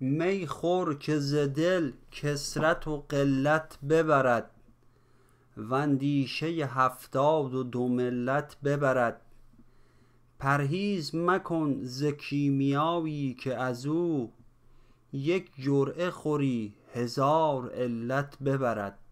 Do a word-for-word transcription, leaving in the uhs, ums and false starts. می خور که ز دل کسرت و قلت ببرد، و اندیشه هفتاد و دو ملت ببرد. پرهیز مکن ز کیمیایی که از او، یک جرعه خوری هزار علت ببرد.